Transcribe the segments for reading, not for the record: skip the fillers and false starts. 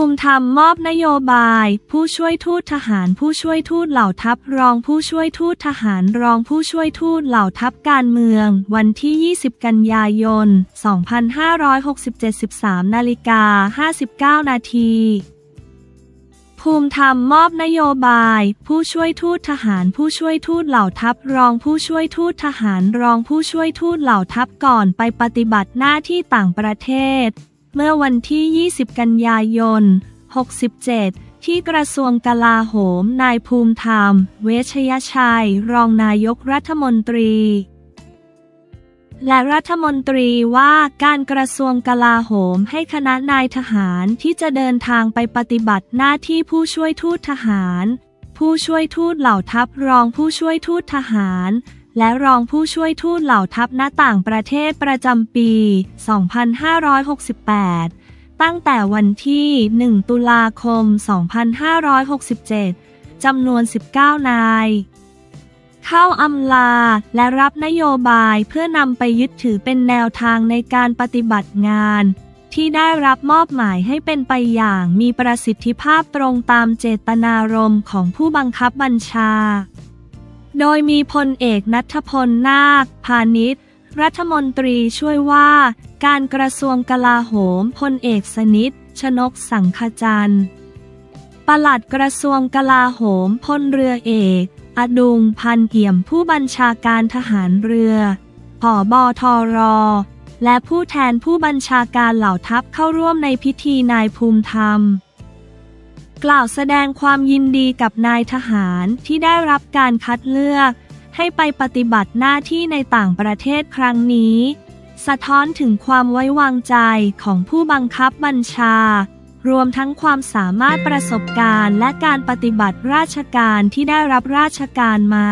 ภูมิธรรมมอบนโยบายผู้ช่วยทูตทหารผู้ช่วยทูตเหล่าทัพรองผู้ช่วยทูตทหารรองผู้ช่วยทูตเหล่าทัพการเมืองวันที่20กันยายน2567 13:59 น.ภูมิธรรมมอบนโยบายผู้ช่วยทูตทหารผู้ช่วยทูตเหล่าทัพรองผู้ช่วยทูตทหารรองผู้ช่วยทูตเหล่าทัพก่อนไปปฏิบัติหน้าที่ต่างประเทศเมื่อวันที่20กันยายน67ที่กระทรวงกลาโหมนายภูมิธรรมเวชยชัยรองนายกรัฐมนตรีและรัฐมนตรีว่าการกระทรวงกลาโหมให้คณะนายทหารที่จะเดินทางไปปฏิบัติหน้าที่ผู้ช่วยทูตทหารผู้ช่วยทูตเหล่าทัพรองผู้ช่วยทูตทหารและรองผู้ช่วยทูตเหล่าทัพณต่างประเทศประจำปี2568ตั้งแต่วันที่1ตุลาคม2567จำนวน19นายเข้าอำลาและรับนโยบายเพื่อนำไปยึดถือเป็นแนวทางในการปฏิบัติงานที่ได้รับมอบหมายให้เป็นไปอย่างมีประสิทธิภาพตรงตามเจตนารมณ์ของผู้บังคับบัญชาโดยมีพลเอกณัฐพล นาคพานิชรัฐมนตรีช่วยว่าการกระทรวงกลาโหมพลเอกสนิทชนกสังขจันทร์ปลัดกระทรวงกลาโหมพลเรือเอกอดุงพันเอี่ยมผู้บัญชาการทหารเรือผบ.ทร.และผู้แทนผู้บัญชาการเหล่าทัพเข้าร่วมในพิธีนายภูมิธรรมกล่าวแสดงความยินดีกับนายทหารที่ได้รับการคัดเลือกให้ไปปฏิบัติหน้าที่ในต่างประเทศครั้งนี้สะท้อนถึงความไว้วางใจของผู้บังคับบัญชารวมทั้งความสามารถประสบการณ์และการปฏิบัติราชการที่ได้รับราชการมา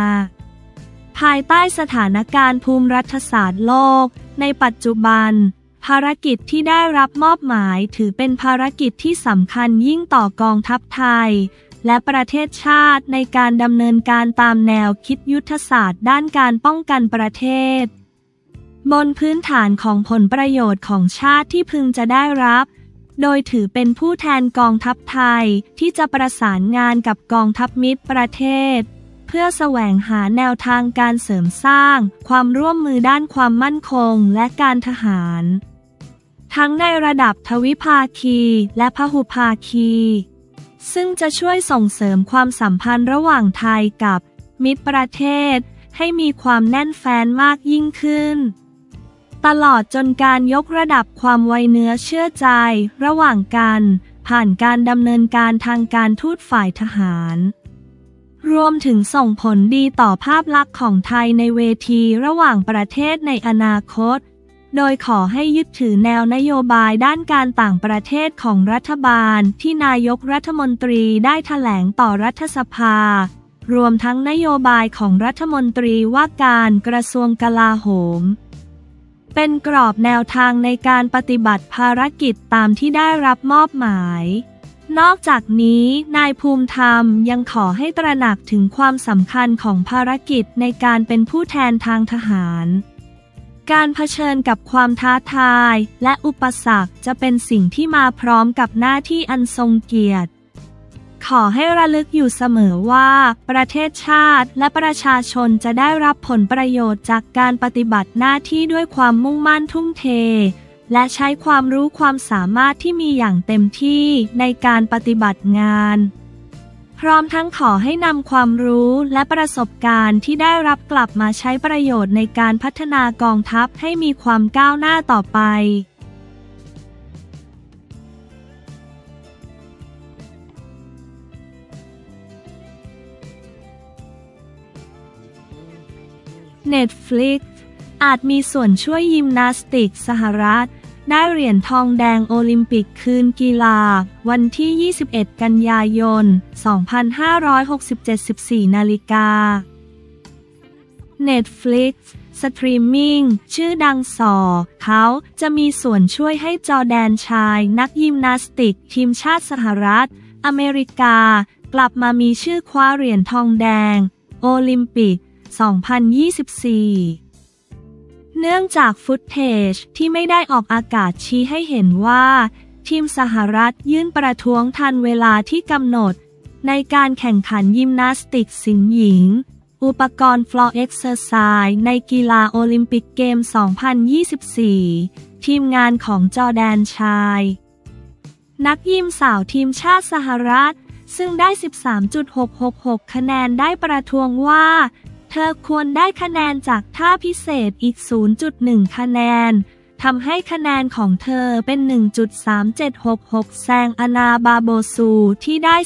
ภายใต้สถานการณ์ภูมิรัฐศาสตร์โลกในปัจจุบันภารกิจที่ได้รับมอบหมายถือเป็นภารกิจที่สำคัญยิ่งต่อกองทัพไทยและประเทศชาติในการดำเนินการตามแนวคิดยุทธศาสตร์ด้านการป้องกันประเทศบนพื้นฐานของผลประโยชน์ของชาติที่พึงจะได้รับโดยถือเป็นผู้แทนกองทัพไทยที่จะประสานงานกับกองทัพมิตรประเทศเพื่อแสวงหาแนวทางการเสริมสร้างความร่วมมือด้านความมั่นคงและการทหารทั้งในระดับทวิภาคีและพหุภาคีซึ่งจะช่วยส่งเสริมความสัมพันธ์ระหว่างไทยกับมิตรประเทศให้มีความแน่นแฟ้นมากยิ่งขึ้นตลอดจนการยกระดับความไว้เนื้อเชื่อใจระหว่างกันผ่านการดำเนินการทางการทูตฝ่ายทหารรวมถึงส่งผลดีต่อภาพลักษณ์ของไทยในเวทีระหว่างประเทศในอนาคตโดยขอให้ยึดถือแนวนโยบายด้านการต่างประเทศของรัฐบาลที่นายกรัฐมนตรีได้แถลงต่อรัฐสภารวมทั้งนโยบายของรัฐมนตรีว่าการกระทรวงกลาโหมเป็นกรอบแนวทางในการปฏิบัติภารกิจตามที่ได้รับมอบหมายนอกจากนี้นายภูมิธรรมยังขอให้ตระหนักถึงความสำคัญของภารกิจในการเป็นผู้แทนทางทหารการเผชิญกับความท้าทายและอุปสรรคจะเป็นสิ่งที่มาพร้อมกับหน้าที่อันทรงเกียรติขอให้ระลึกอยู่เสมอว่าประเทศชาติและประชาชนจะได้รับผลประโยชน์จากการปฏิบัติหน้าที่ด้วยความมุ่งมั่นทุ่มเทและใช้ความรู้ความสามารถที่มีอย่างเต็มที่ในการปฏิบัติงานพร้อมทั้งขอให้นำความรู้และประสบการณ์ที่ได้รับกลับมาใช้ประโยชน์ในการพัฒนากองทัพให้มีความก้าวหน้าต่อไปNetflix อาจมีส่วนช่วยยิมนาสติกสหรัฐได้เหรียญทองแดงโอลิมปิกคืนกีฬาวันที่21กันยายน2567 14:00 น. Netflix สตรีมมิ่งชื่อดังเขาจะมีส่วนช่วยให้จอร์แดนชายนักยิมนาสติกทีมชาติสหรัฐอเมริกากลับมามีชื่อคว้าเหรียญทองแดงโอลิมปิก2024เนื่องจากฟุตเทจที่ไม่ได้ออกอากาศชี้ให้เห็นว่า ทีมสหรัฐยื่นประท้วงทันเวลาที่กำหนดในการแข่งขันยิมนาสติกส์สิงห์หญิงอุปกรณ์ฟลอร์เอ็กซ์เซอร์ไซส์ในกีฬาโอลิมปิกเกม 2024 ทีมงานของจอร์แดนชายนักยิมสาวทีมชาติสหรัฐซึ่งได้ 13.666 คะแนนได้ประท้วงว่าเธอควรได้คะแนนจากท่าพิเศษอีก 0.1 คะแนนทำให้คะแนนของเธอเป็น 1.3766 แซงอานาบาโบซูที่ได้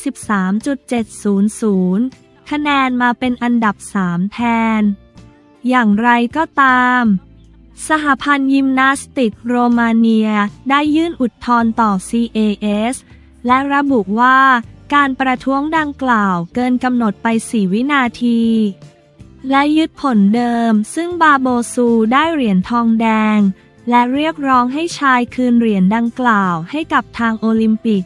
13.700 คะแนนมาเป็นอันดับ 3 แทนอย่างไรก็ตามสหพันธ์ยิมนาสติกโรมาเนียได้ยื่นอุทธรณ์ต่อ CAS และระบุว่าการประท้วงดังกล่าวเกินกำหนดไป 4 วินาทีและยึดผลเดิมซึ่งบาโบซูได้เหรียญทองแดงและเรียกร้องให้ชายคืนเหรียญดังกล่าวให้กับทางโอลิมปิก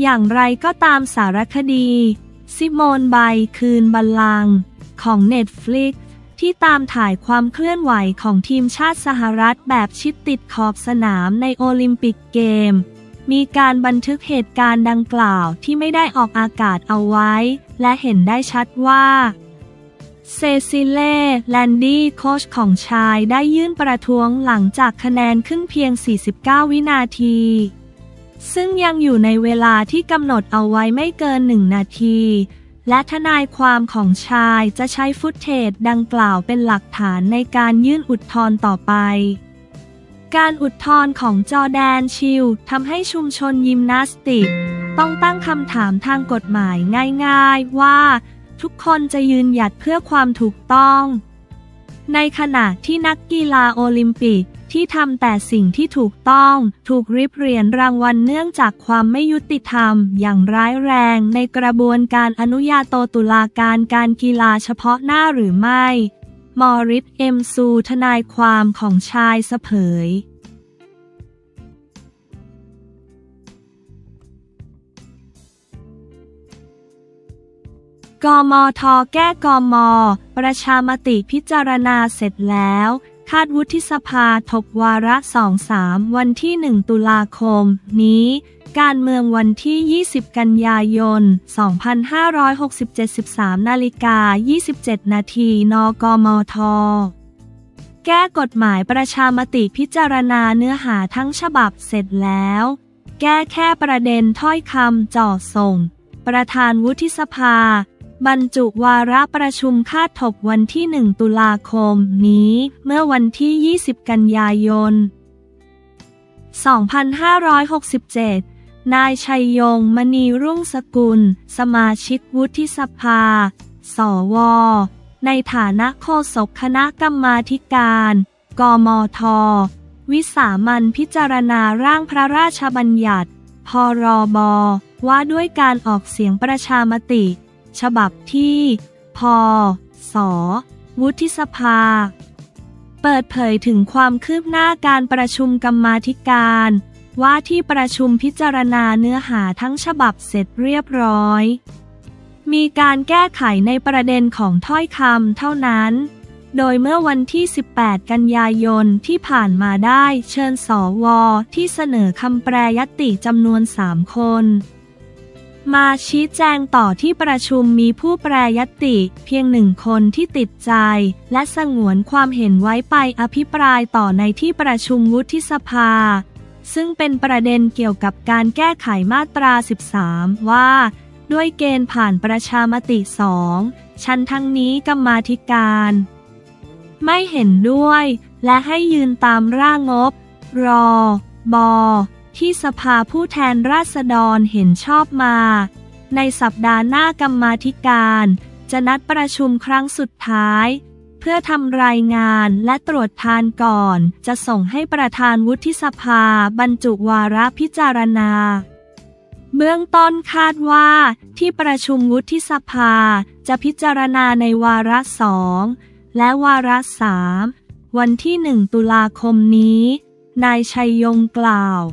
อย่างไรก็ตามสารคดีซิโมนไบร์คืนบัลลังก์ของ Netflix ที่ตามถ่ายความเคลื่อนไหวของทีมชาติสหรัฐแบบชิดติดขอบสนามในโอลิมปิกเกมมีการบันทึกเหตุการณ์ดังกล่าวที่ไม่ได้ออกอากาศเอาไว้และเห็นได้ชัดว่าเซซิเล่แลนดี้โค้ชของชายได้ยื่นประท้วงหลังจากคะแนนขึ้นเพียง49วินาทีซึ่งยังอยู่ในเวลาที่กำหนดเอาไว้ไม่เกิน1นาทีและทนายความของชายจะใช้ฟุตเทจดังกล่าวเป็นหลักฐานในการยื่นอุทธรณ์ต่อไปการอุทธรณ์ของจอร์แดนชิลทำให้ชุมชนยิมนาสติกต้องตั้งคำถามทางกฎหมายง่ายๆว่าทุกคนจะยืนหยัดเพื่อความถูกต้องในขณะที่นักกีฬาโอลิมปิกที่ทำแต่สิ่งที่ถูกต้องถูกริบเหรียญรางวัลเนื่องจากความไม่ยุติธรรมอย่างร้ายแรงในกระบวนการอนุญาโตตุลาการการกีฬาเฉพาะหน้าหรือไม่มอริส เอ็มซูทนายความของชายเผยกมท.แก้กม.ประชามติพิจารณาเสร็จแล้วคาดวุฒิสภาทบวาระ 2-3 วันที่1ตุลาคมนี้การเมืองวันที่20กันยายน2567 13 นาฬิกา 27 นาทีนกมท.แก้กฎหมายประชามติพิจารณาเนื้อหาทั้งฉบับเสร็จแล้วแก้แค่ประเด็นถ้อยคำจ่อส่งประธานวุฒิสภาบรรจุวาระประชุมคาดถกวันที่1ตุลาคมนี้เมื่อวันที่20กันยายน2567นายชัยยงมณีรุ่งสกุลสมาชิกวุฒิสภาสวในฐานะโฆษกคณะกรรมาธิการกมทวิสามัญพิจารณาร่างพระราชบัญญัติพ.ร.บ.ว่าด้วยการออกเสียงประชามติฉบับที่พ.ศ.วุฒิสภาเปิดเผยถึงความคืบหน้าการประชุมกรรมาธิการว่าที่ประชุมพิจารณาเนื้อหาทั้งฉบับเสร็จเรียบร้อยมีการแก้ไขในประเด็นของถ้อยคำเท่านั้นโดยเมื่อวันที่18กันยายนที่ผ่านมาได้เชิญสว.ที่เสนอคำแปรยติจำนวน3คนมาชี้แจงต่อที่ประชุมมีผู้แปรยติเพียง1คนที่ติดใจและสงวนความเห็นไว้ไปอภิปรายต่อในที่ประชุมวุฒิสภาซึ่งเป็นประเด็นเกี่ยวกับการแก้ไขมาตรา13ว่าด้วยเกณฑ์ผ่านประชามติ2ชั้นทั้งนี้กรรมาธิการไม่เห็นด้วยและให้ยืนตามร่างงบรบที่สภาผู้แทนราษฎรเห็นชอบมาในสัปดาห์หน้ากรรมาธิการจะนัดประชุมครั้งสุดท้ายเพื่อทำรายงานและตรวจทานก่อนจะส่งให้ประธานวุฒิสภาบรรจุวาระพิจารณาเบื้องต้นคาดว่าที่ประชุมวุฒิสภาจะพิจารณาในวาระ2และวาระ3วันที่1ตุลาคมนี้นายชัยยงกล่าว